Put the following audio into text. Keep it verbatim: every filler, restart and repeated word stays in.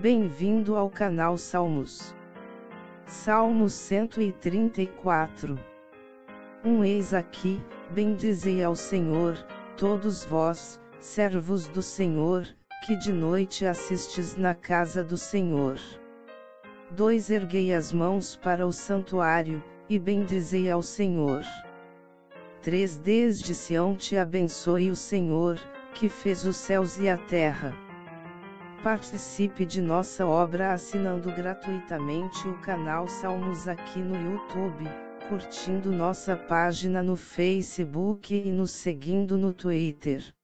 Bem-vindo ao canal Salmos. Salmos cento e trinta e quatro. Um eis aqui, bendizei ao Senhor, todos vós, servos do Senhor, que de noite assistes na casa do Senhor. Dois erguei as mãos para o santuário, e bendizei ao Senhor. Três desde Sião te abençoe o Senhor, que fez os céus e a terra. Participe de nossa obra assinando gratuitamente o canal Salmos aqui no YouTube, curtindo nossa página no Facebook e nos seguindo no Twitter.